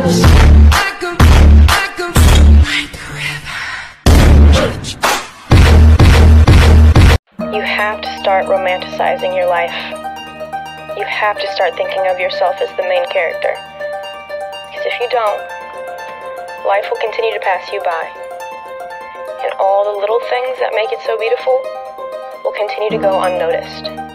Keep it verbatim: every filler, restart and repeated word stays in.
You have to start romanticizing your life. You have to start thinking of yourself as the main character. Because if you don't, life will continue to pass you by. And all the little things that make it so beautiful will continue to go unnoticed.